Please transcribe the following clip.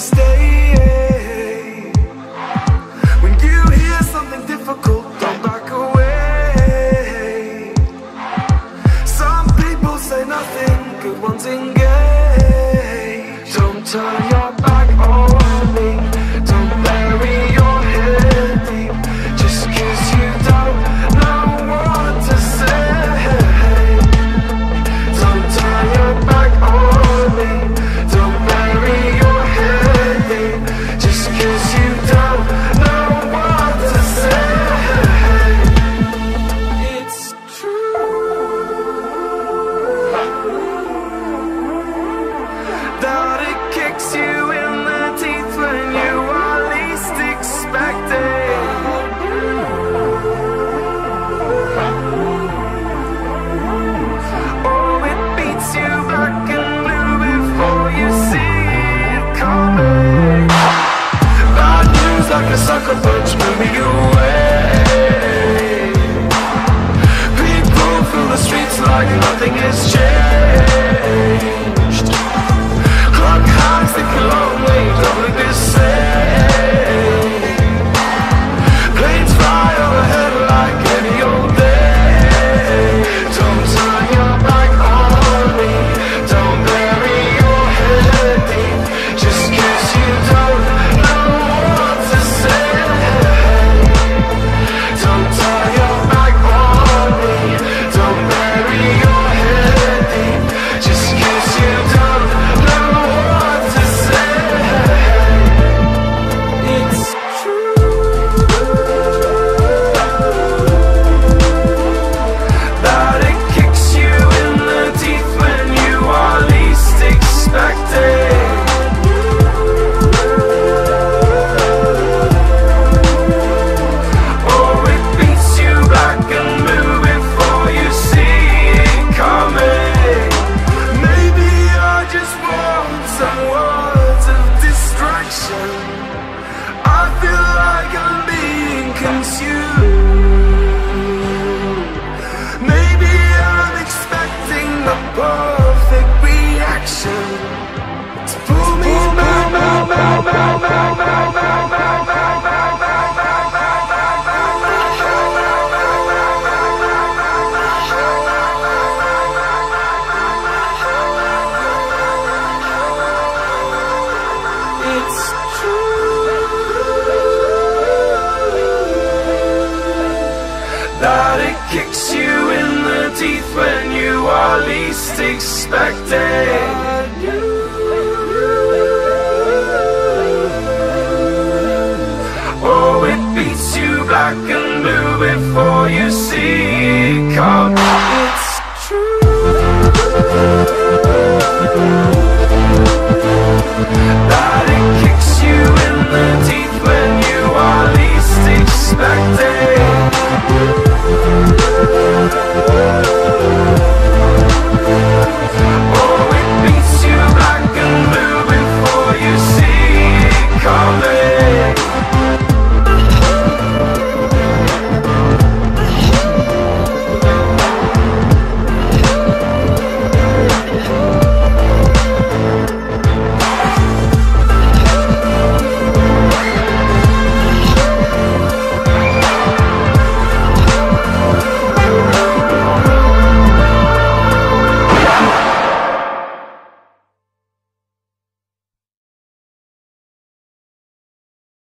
stay. When you hear something difficult, don't back away. Some people say nothing, good ones engage. Don't turn your back on me, don't bury your head deep, just 'cause you don't know what to say. Don't turn your back on me, don't bury your head deep, just 'cause you don't know what to say. It's true that it kicks you in the teeth when you are least expected. Oh, it beats you black and blue before you see it coming. Bad news like a sucker punch, moving away. People fill the streets like nothing has changed. Clock hands tick along, they don't look the same. Planes fly overhead like any old day. Don't turn your back on me, don't bury your head deep, just 'cause you don't know what to say. Don't turn your back on me, don't bury your head deep, just 'cause you don't know what to say. It's that it kicks you in the teeth when you are least expected. Oh, it beats you black and blue before you see it coming. Maybe I just want some words of distraction. I feel like I'm being consumed. Maybe I'm expecting the perfect reaction to pull me back, back, back, back, back, back, back, back, back, back, back, back, back, back, back. It's true that it kicks you in the teeth when you are least expected. Oh, it beats you black and blue before you see